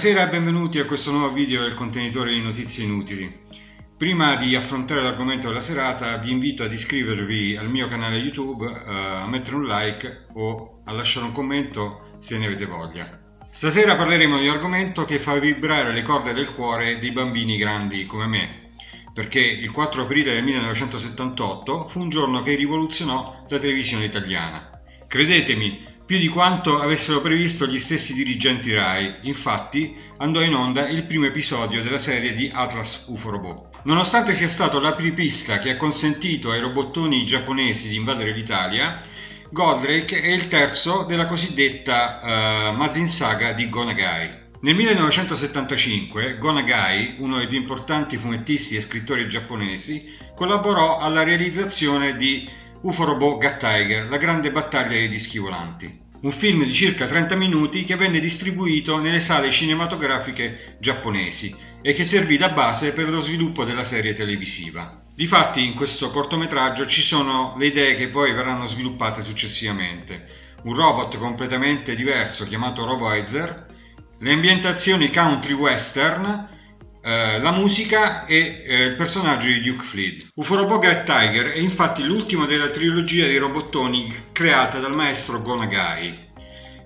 Buonasera e benvenuti a questo nuovo video del contenitore di notizie inutili. Prima di affrontare l'argomento della serata vi invito ad iscrivervi al mio canale YouTube, a mettere un like o a lasciare un commento se ne avete voglia. Stasera parleremo di un argomento che fa vibrare le corde del cuore dei bambini grandi come me, perché il 4 aprile del 1978 fu un giorno che rivoluzionò la televisione italiana. Credetemi, più di quanto avessero previsto gli stessi dirigenti Rai, infatti andò in onda il primo episodio della serie di Atlas UFO Robot. Nonostante sia stato l'apripista che ha consentito ai robottoni giapponesi di invadere l'Italia, Goldrake è il terzo della cosiddetta Mazin saga di Gō Nagai. Nel 1975 Gō Nagai, uno dei più importanti fumettisti e scrittori giapponesi, collaborò alla realizzazione di UFO Robot GattaiGer, la grande battaglia dei dischi volanti. Un film di circa 30 minuti che venne distribuito nelle sale cinematografiche giapponesi e che servì da base per lo sviluppo della serie televisiva. Difatti in questo cortometraggio ci sono le idee che poi verranno sviluppate successivamente. Un robot completamente diverso chiamato Roboizer, le ambientazioni country western, la musica e il personaggio di Duke Fleet. UFO Robot GattaiGer è infatti l'ultimo della trilogia dei robottoni creata dal maestro Gō Nagai,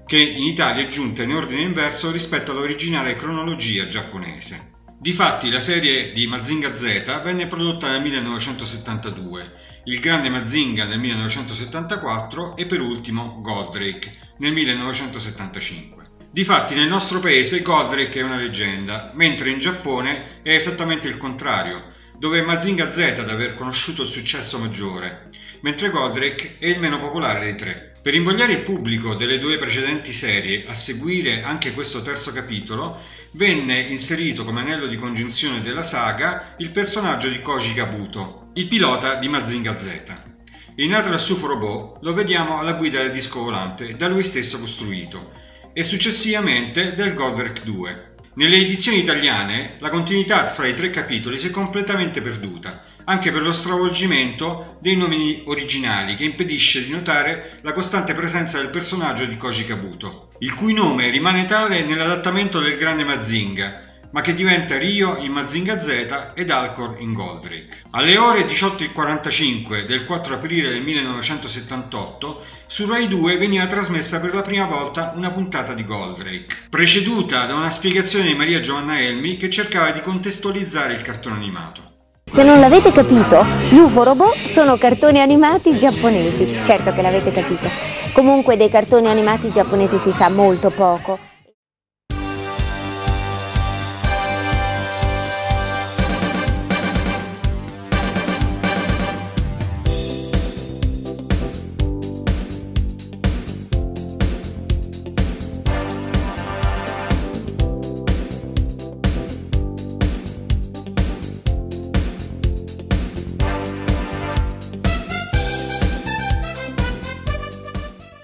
che in Italia è giunta in ordine inverso rispetto all'originale cronologia giapponese. Difatti la serie di Mazinga Z venne prodotta nel 1972, il Grande Mazinga nel 1974 e per ultimo Goldrake nel 1975. Difatti nel nostro paese Goldrake è una leggenda, mentre in Giappone è esattamente il contrario, dove è Mazinga Z ad aver conosciuto il successo maggiore, mentre Goldrake è il meno popolare dei tre. Per invogliare il pubblico delle due precedenti serie a seguire anche questo terzo capitolo, venne inserito come anello di congiunzione della saga il personaggio di Koji Kabuto, il pilota di Mazinga Z. In Atlas UFO Robot lo vediamo alla guida del disco volante, da lui stesso costruito, e successivamente del Goldrake 2. Nelle edizioni italiane la continuità fra i tre capitoli si è completamente perduta, anche per lo stravolgimento dei nomi originali che impedisce di notare la costante presenza del personaggio di Koji Kabuto, il cui nome rimane tale nell'adattamento del Grande Mazinga, ma che diventa Rio in Mazinga Z ed Alcor in Goldrake. Alle ore 18:45 del 4 aprile del 1978 su Rai 2 veniva trasmessa per la prima volta una puntata di Goldrake, preceduta da una spiegazione di Maria Giovanna Elmi che cercava di contestualizzare il cartone animato. Se non l'avete capito, gli UFO Robot sono cartoni animati giapponesi. Certo che l'avete capito. Comunque dei cartoni animati giapponesi si sa molto poco.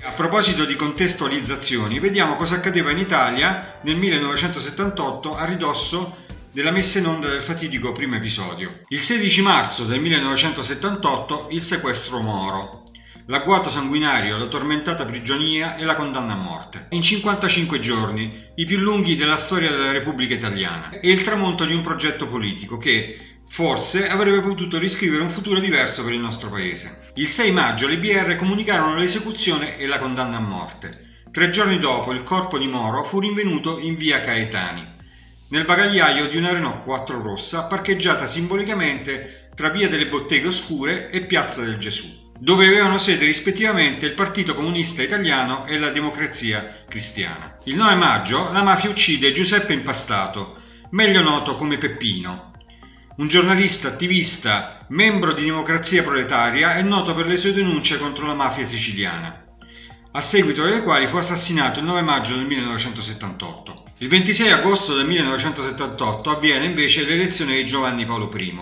A proposito di contestualizzazioni, vediamo cosa accadeva in Italia nel 1978 a ridosso della messa in onda del fatidico primo episodio. Il 16 marzo del 1978 il sequestro Moro, l'agguato sanguinario, la tormentata prigionia e la condanna a morte. In 55 giorni, i più lunghi della storia della Repubblica Italiana, e il tramonto di un progetto politico che forse avrebbe potuto riscrivere un futuro diverso per il nostro paese. Il 6 maggio le BR comunicarono l'esecuzione e la condanna a morte. 3 giorni dopo il corpo di Moro fu rinvenuto in via Caetani, nel bagagliaio di una Renault 4 rossa parcheggiata simbolicamente tra via delle Botteghe Oscure e piazza del Gesù, dove avevano sede rispettivamente il Partito Comunista Italiano e la Democrazia Cristiana. Il 9 maggio la mafia uccide Giuseppe Impastato, meglio noto come Peppino, un giornalista, attivista, membro di Democrazia Proletaria e noto per le sue denunce contro la mafia siciliana, a seguito delle quali fu assassinato il 9 maggio del 1978. Il 26 agosto del 1978 avviene invece l'elezione di Giovanni Paolo I,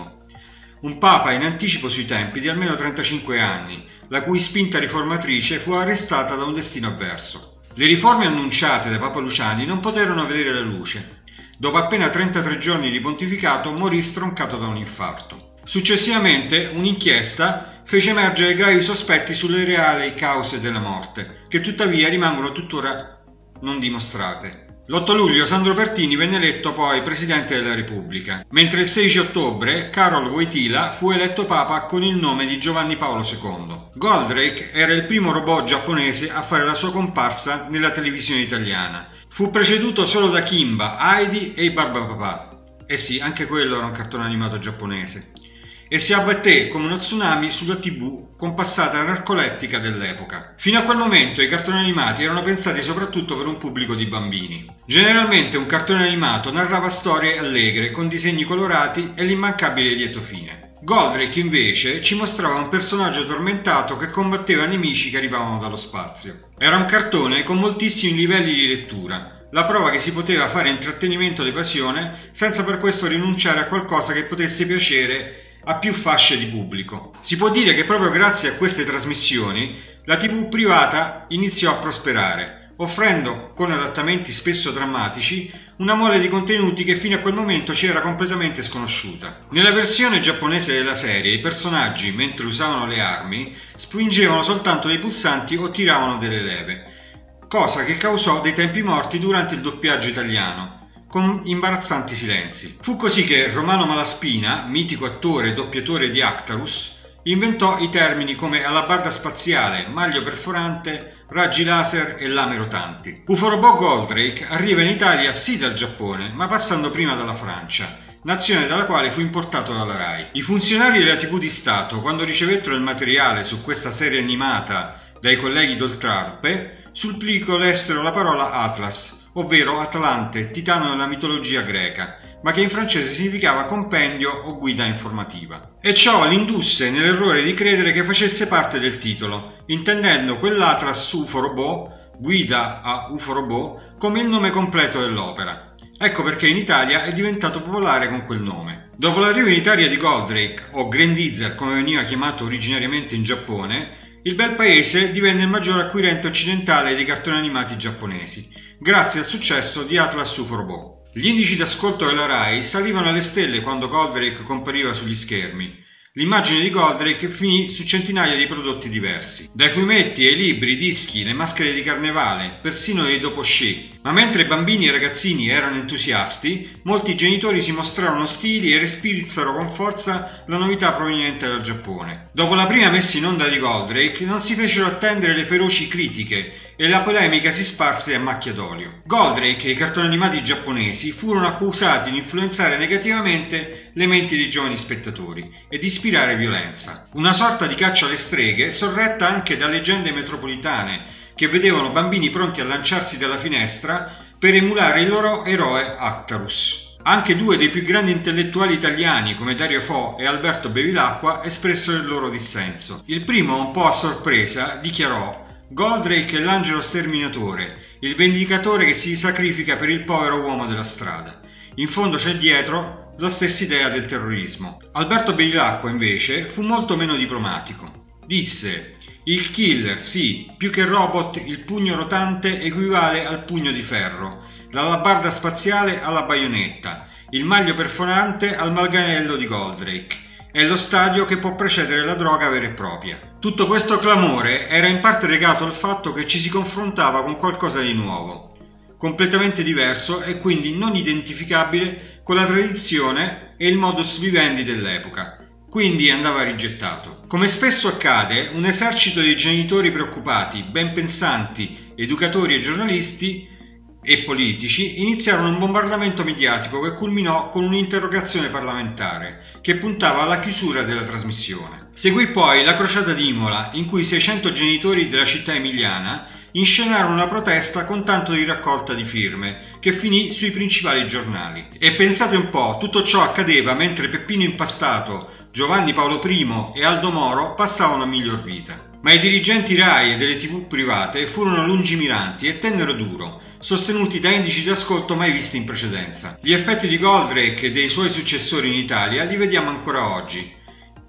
un papa in anticipo sui tempi di almeno 35 anni, la cui spinta riformatrice fu arrestata da un destino avverso. Le riforme annunciate da Papa Luciani non poterono vedere la luce. Dopo appena 33 giorni di pontificato morì stroncato da un infarto. Successivamente un'inchiesta fece emergere gravi sospetti sulle reali cause della morte, che tuttavia rimangono tuttora non dimostrate. L'8 luglio Sandro Pertini venne eletto poi Presidente della Repubblica, mentre il 16 ottobre Karol Wojtyła fu eletto Papa con il nome di Giovanni Paolo II. Goldrake era il primo robot giapponese a fare la sua comparsa nella televisione italiana. Fu preceduto solo da Kimba, Heidi e i Barbapapà. Eh sì, anche quello era un cartone animato giapponese. E si abbatté come uno tsunami sulla TV compassata narcolettica dell'epoca. Fino a quel momento i cartoni animati erano pensati soprattutto per un pubblico di bambini. Generalmente un cartone animato narrava storie allegre, con disegni colorati e l'immancabile lieto fine. Goldrake invece ci mostrava un personaggio tormentato che combatteva nemici che arrivavano dallo spazio. Era un cartone con moltissimi livelli di lettura. La prova che si poteva fare intrattenimento di passione senza per questo rinunciare a qualcosa che potesse piacere a più fasce di pubblico. Si può dire che proprio grazie a queste trasmissioni la TV privata iniziò a prosperare, offrendo, con adattamenti spesso drammatici, una mole di contenuti che fino a quel momento ci era completamente sconosciuta. Nella versione giapponese della serie i personaggi, mentre usavano le armi, spingevano soltanto dei pulsanti o tiravano delle leve, cosa che causò dei tempi morti durante il doppiaggio italiano, con imbarazzanti silenzi. Fu così che Romano Malaspina, mitico attore e doppiatore di Actarus, inventò i termini come alabarda spaziale, maglio perforante, raggi laser e lame rotanti. UFO Robot Goldrake arriva in Italia sì dal Giappone, ma passando prima dalla Francia, nazione dalla quale fu importato dalla RAI. I funzionari della TV di Stato, quando ricevettero il materiale su questa serie animata dai colleghi d'Oltralpe, sul plico lessero la parola Atlas, ovvero Atlante, titano della mitologia greca, ma che in francese significava compendio o guida informativa. E ciò l'indusse nell'errore di credere che facesse parte del titolo, intendendo quell'Atlas UFO Robot, guida a UFO Robot, come il nome completo dell'opera. Ecco perché in Italia è diventato popolare con quel nome. Dopo l'arrivo in Italia di Goldrake, o Grendizer come veniva chiamato originariamente in Giappone, il bel paese divenne il maggior acquirente occidentale dei cartoni animati giapponesi, grazie al successo di Atlas UFO Robot. Gli indici d'ascolto della RAI salivano alle stelle quando Goldrake compariva sugli schermi. L'immagine di Goldrake finì su centinaia di prodotti diversi, dai fumetti ai libri, i dischi, le maschere di carnevale, persino dei dopoché. Ma mentre bambini e ragazzini erano entusiasti, molti genitori si mostrarono ostili e respirsero con forza la novità proveniente dal Giappone. Dopo la prima messa in onda di Goldrake non si fecero attendere le feroci critiche e la polemica si sparse a macchia d'olio. Goldrake e i cartoni animati giapponesi furono accusati di influenzare negativamente le menti dei giovani spettatori e di ispirare violenza. Una sorta di caccia alle streghe sorretta anche da leggende metropolitane che vedevano bambini pronti a lanciarsi dalla finestra per emulare il loro eroe Actarus. Anche due dei più grandi intellettuali italiani come Dario Fo e Alberto Bevilacqua espressero il loro dissenso. Il primo, un po' a sorpresa, dichiarò: Goldrake è l'angelo sterminatore, il vendicatore che si sacrifica per il povero uomo della strada. In fondo c'è dietro la stessa idea del terrorismo. Alberto Bevilacqua invece fu molto meno diplomatico. Disse: il killer, sì, più che robot il pugno rotante equivale al pugno di ferro, dall'alabarda spaziale alla baionetta, il maglio perforante al manganello di Goldrake. È lo stadio che può precedere la droga vera e propria. Tutto questo clamore era in parte legato al fatto che ci si confrontava con qualcosa di nuovo, completamente diverso e quindi non identificabile con la tradizione e il modus vivendi dell'epoca, quindi andava rigettato. Come spesso accade, un esercito di genitori preoccupati, ben pensanti, educatori e giornalisti e politici iniziarono un bombardamento mediatico che culminò con un'interrogazione parlamentare che puntava alla chiusura della trasmissione. Seguì poi la crociata di Imola, in cui 600 genitori della città emiliana inscenarono una protesta con tanto di raccolta di firme che finì sui principali giornali. E pensate un po', tutto ciò accadeva mentre Peppino Impastato, Giovanni Paolo I e Aldo Moro passavano a miglior vita. Ma i dirigenti RAI e delle TV private furono lungimiranti e tennero duro, sostenuti da indici di ascolto mai visti in precedenza. Gli effetti di Goldrake e dei suoi successori in Italia li vediamo ancora oggi.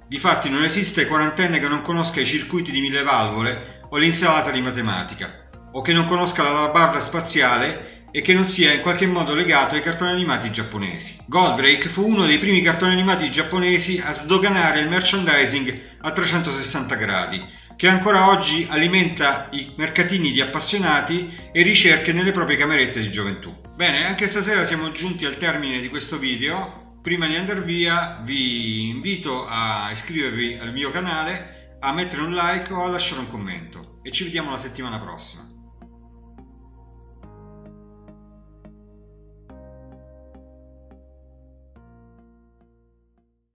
Difatti non esiste quarantenne che non conosca i circuiti di 1000 valvole o l'insalata di matematica, o che non conosca l'alabarda spaziale e che non sia in qualche modo legato ai cartoni animati giapponesi. Goldrake fu uno dei primi cartoni animati giapponesi a sdoganare il merchandising a 360 gradi, che ancora oggi alimenta i mercatini di appassionati e ricerche nelle proprie camerette di gioventù. Bene, anche stasera siamo giunti al termine di questo video. Prima di andar via vi invito a iscrivervi al mio canale, a mettere un like o a lasciare un commento, e ci vediamo la settimana prossima.